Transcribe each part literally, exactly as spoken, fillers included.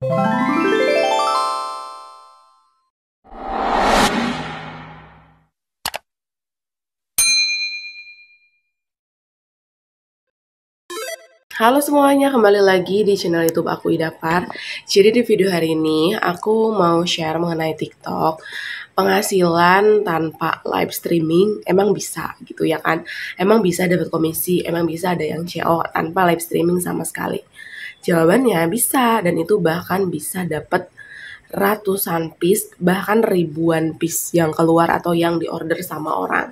Halo semuanya, kembali lagi di channel YouTube aku, Ida Par. Jadi di video hari ini aku mau share mengenai TikTok. Penghasilan tanpa live streaming emang bisa gitu ya kan? Emang bisa dapat komisi, emang bisa ada yang C O tanpa live streaming sama sekali. Jawabannya bisa, dan itu bahkan bisa dapat ratusan piece, bahkan ribuan piece yang keluar atau yang diorder sama orang.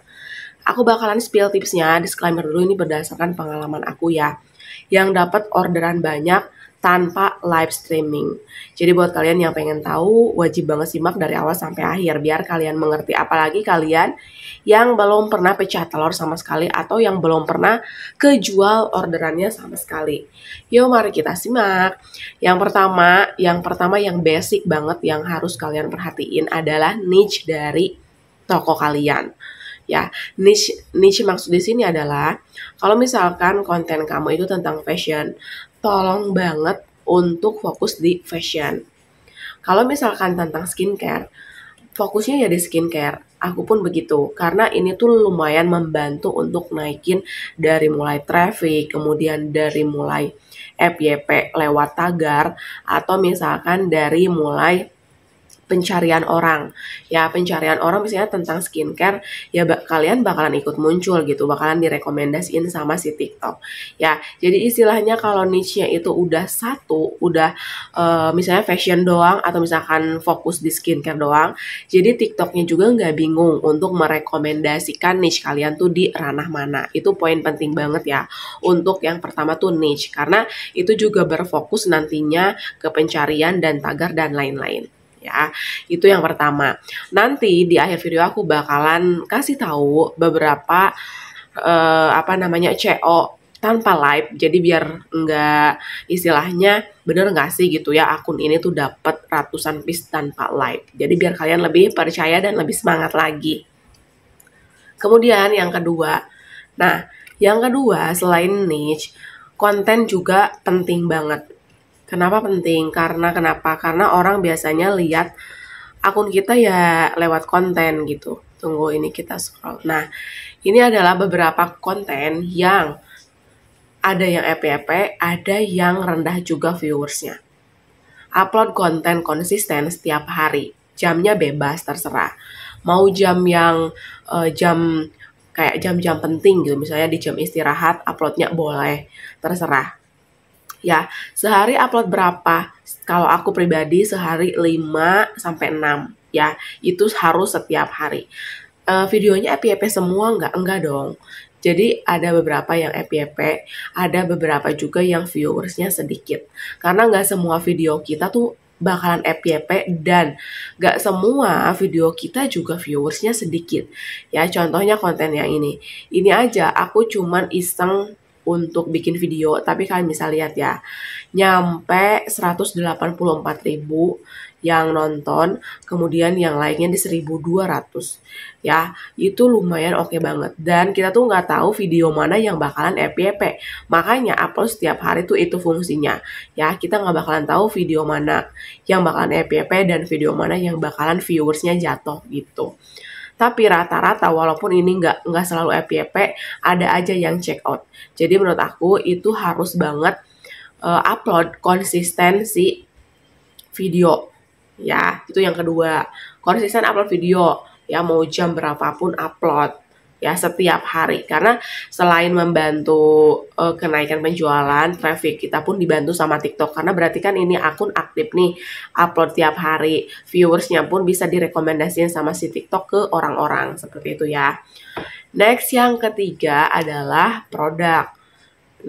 Aku bakalan spill tipsnya, disclaimer dulu, ini berdasarkan pengalaman aku ya, yang dapat orderan banyak tanpa live streaming. Jadi buat kalian yang pengen tahu, wajib banget simak dari awal sampai akhir biar kalian mengerti. Apalagi kalian yang belum pernah pecah telur sama sekali atau yang belum pernah kejual orderannya sama sekali. Yuk mari kita simak. Yang pertama, yang pertama yang basic banget yang harus kalian perhatiin adalah niche dari toko kalian. Ya, niche, niche maksud di sini adalah kalau misalkan konten kamu itu tentang fashion, tolong banget untuk fokus di fashion. Kalau misalkan tentang skincare, fokusnya ya di skincare. Aku pun begitu, karena ini tuh lumayan membantu untuk naikin dari mulai traffic, kemudian dari mulai F Y P lewat tagar, atau misalkan dari mulai pencarian orang, ya pencarian orang misalnya tentang skincare, ya bak kalian bakalan ikut muncul gitu, bakalan direkomendasiin sama si TikTok, ya. Jadi istilahnya kalau niche-nya itu udah satu, udah uh, misalnya fashion doang atau misalkan fokus di skincare doang, jadi TikTok-nya juga nggak bingung untuk merekomendasikan niche kalian tuh di ranah mana. Itu poin penting banget ya untuk yang pertama tuh niche, karena itu juga berfokus nantinya ke pencarian dan tagar dan lain-lain. Ya, itu yang pertama. Nanti di akhir video aku bakalan kasih tahu beberapa eh, apa namanya C O tanpa live. Jadi biar enggak, istilahnya bener nggak sih gitu ya, akun ini tuh dapat ratusan piece tanpa live. Jadi biar kalian lebih percaya dan lebih semangat lagi. Kemudian yang kedua, nah yang kedua selain niche, konten juga penting banget. Kenapa penting? Karena kenapa? Karena orang biasanya lihat akun kita ya lewat konten gitu. Tunggu, ini kita scroll. Nah, ini adalah beberapa konten yang ada yang F Y P, ada yang rendah juga viewersnya. Upload konten konsisten setiap hari. Jamnya bebas, terserah. Mau jam yang uh, jam kayak jam-jam penting gitu. Misalnya di jam istirahat, uploadnya boleh, terserah. Ya, sehari upload berapa? Kalau aku pribadi sehari lima sampai enam ya. Itu harus setiap hari. E, videonya F Y P semua enggak? Enggak dong. Jadi ada beberapa yang F Y P, ada beberapa juga yang viewersnya sedikit. Karena enggak semua video kita tuh bakalan F Y P dan enggak semua video kita juga viewersnya sedikit. Ya, contohnya konten yang ini. Ini aja aku cuman iseng untuk bikin video, tapi kalian bisa lihat ya, nyampe seratus delapan puluh empat ribu yang nonton, kemudian yang lainnya di seribu dua ratus, ya, itu lumayan oke banget, dan kita tuh nggak tahu video mana yang bakalan F Y P, makanya upload setiap hari tuh itu fungsinya, ya, kita nggak bakalan tahu video mana yang bakalan F Y P, dan video mana yang bakalan viewersnya jatuh, gitu. Tapi rata-rata walaupun ini nggak nggak selalu F Y P, ada aja yang check out. Jadi menurut aku itu harus banget uh, upload konsistensi video. Ya, itu yang kedua. Konsisten upload video, ya mau jam berapapun upload. Ya, setiap hari. Karena selain membantu uh, kenaikan penjualan, traffic kita pun dibantu sama TikTok. Karena berarti kan ini akun aktif nih, upload tiap hari. Viewersnya pun bisa direkomendasiin sama si TikTok ke orang-orang. Seperti itu ya. Next, yang ketiga adalah produk.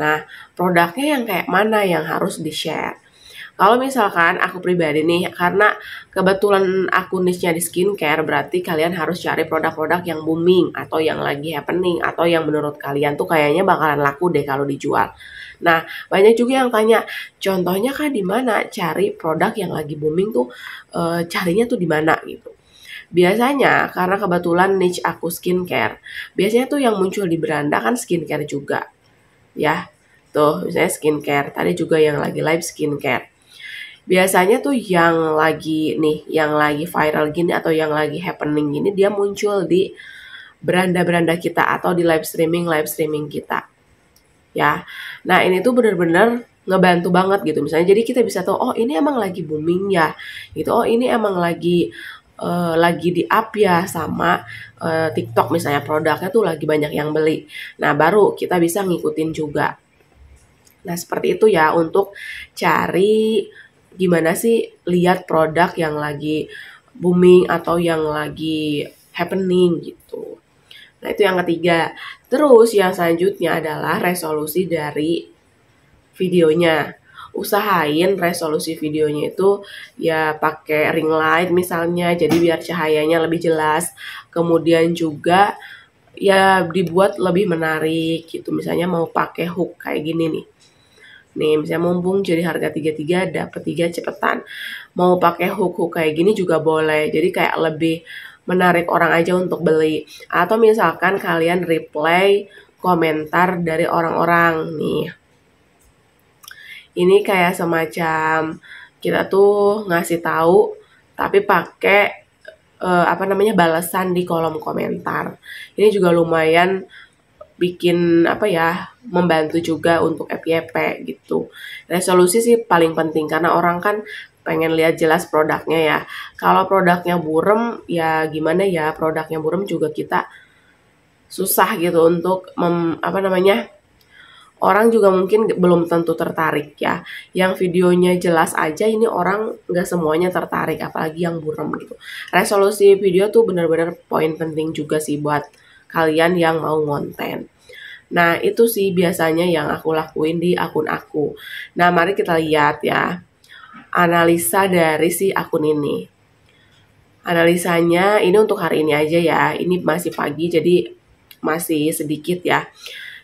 Nah, produknya yang kayak mana yang harus di-share? Kalau misalkan aku pribadi nih, karena kebetulan aku niche-nya di skincare, berarti kalian harus cari produk-produk yang booming, atau yang lagi happening, atau yang menurut kalian tuh kayaknya bakalan laku deh kalau dijual. Nah, banyak juga yang tanya, contohnya kan di mana cari produk yang lagi booming tuh, e, carinya tuh di mana gitu. Biasanya, karena kebetulan niche aku skincare, biasanya tuh yang muncul di beranda kan skincare juga. Ya, tuh misalnya skincare, tadi juga yang lagi live skincare. Biasanya tuh yang lagi nih, yang lagi viral gini atau yang lagi happening gini, dia muncul di beranda-beranda kita atau di live streaming-live streaming kita. Ya, nah ini tuh bener-bener ngebantu banget gitu. Misalnya jadi kita bisa tahu, oh ini emang lagi booming ya, gitu. Oh ini emang lagi uh, lagi di up ya sama uh, TikTok misalnya, produknya tuh lagi banyak yang beli. Nah baru kita bisa ngikutin juga. Nah seperti itu ya, untuk cari gimana sih lihat produk yang lagi booming atau yang lagi happening gitu. Nah itu yang ketiga. Terus yang selanjutnya adalah resolusi dari videonya. Usahain resolusi videonya itu ya pakai ring light misalnya, jadi biar cahayanya lebih jelas. Kemudian juga ya dibuat lebih menarik gitu. Misalnya mau pakai hook kayak gini nih. Nih, misalnya mumpung jadi harga tiga puluh tiga dapat tiga cepetan. Mau pakai hook-hook kayak gini juga boleh. Jadi kayak lebih menarik orang aja untuk beli. Atau misalkan kalian replay komentar dari orang-orang nih. Ini kayak semacam kita tuh ngasih tahu tapi pakai eh, apa namanya balasan di kolom komentar. Ini juga lumayan bikin apa ya, membantu juga untuk F Y P gitu. Resolusi sih paling penting karena orang kan pengen lihat jelas produknya ya. Kalau produknya burem ya gimana ya, produknya burem juga kita susah gitu untuk mem, apa namanya orang juga mungkin belum tentu tertarik ya. Yang videonya jelas aja ini orang nggak semuanya tertarik, apalagi yang burem gitu. Resolusi video tuh benar-benar poin penting juga sih buat kalian yang mau ngonten. Nah itu sih biasanya yang aku lakuin di akun aku. Nah mari kita lihat ya analisa dari si akun ini. Analisanya ini untuk hari ini aja ya. Ini masih pagi jadi masih sedikit ya.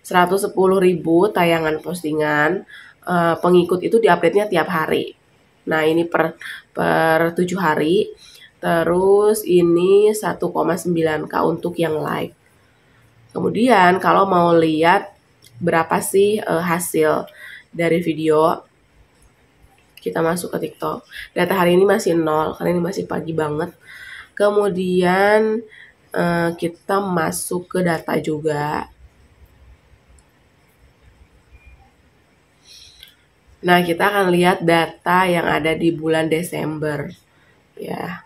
seratus sepuluh ribu tayangan postingan, eh, pengikut itu diupdate-nya tiap hari. Nah ini per, per tujuh hari. Terus ini satu koma sembilan K untuk yang live. Kemudian kalau mau lihat berapa sih uh, hasil dari video, kita masuk ke TikTok. Data hari ini masih nol karena ini masih pagi banget. Kemudian uh, kita masuk ke data juga. Nah kita akan lihat data yang ada di bulan Desember ya.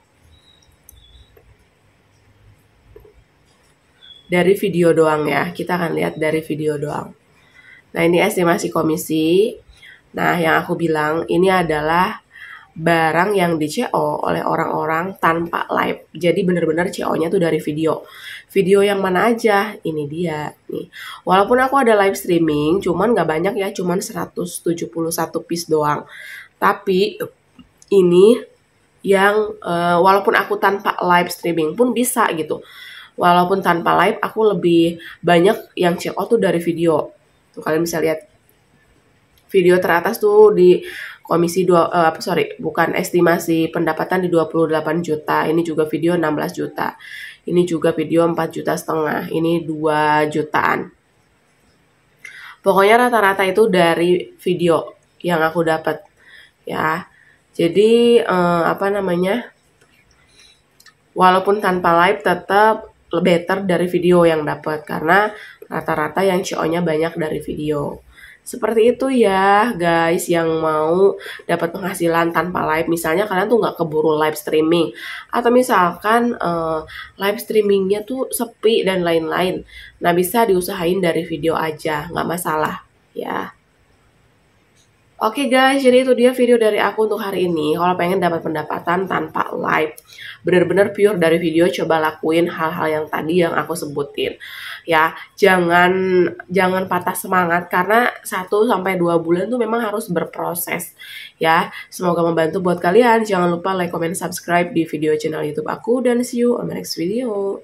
Dari video doang ya, kita akan lihat dari video doang. Nah ini estimasi komisi. Nah yang aku bilang ini adalah barang yang di C O oleh orang-orang tanpa live. Jadi bener-bener C O-nya tuh dari video. Video yang mana aja, ini dia nih. Walaupun aku ada live streaming, cuman gak banyak ya, cuman seratus tujuh puluh satu piece doang. Tapi ini yang uh, walaupun aku tanpa live streaming pun bisa gitu. Walaupun tanpa live, aku lebih banyak yang check out tuh dari video. Tuh kalian bisa lihat video teratas tuh di komisi dua, eh, apa sorry, bukan estimasi pendapatan di dua puluh delapan juta. Ini juga video enam belas juta. Ini juga video empat juta setengah. Ini dua jutaan. Pokoknya rata-rata itu dari video yang aku dapat ya. Jadi eh, apa namanya? Walaupun tanpa live tetap lebih better dari video yang dapat karena rata-rata yang C O-nya banyak dari video. Seperti itu ya guys yang mau dapat penghasilan tanpa live. Misalnya kalian tuh nggak keburu live streaming atau misalkan uh, live streamingnya tuh sepi dan lain-lain. Nah bisa diusahain dari video aja, nggak masalah ya. Oke okay guys, jadi itu dia video dari aku untuk hari ini. Kalau pengen dapat pendapatan tanpa live, bener-bener pure dari video, coba lakuin hal-hal yang tadi yang aku sebutin. Ya, jangan jangan patah semangat karena satu sampai dua bulan tuh memang harus berproses. Ya, semoga membantu buat kalian. Jangan lupa like, comment, subscribe di video channel YouTube aku dan see you on my next video.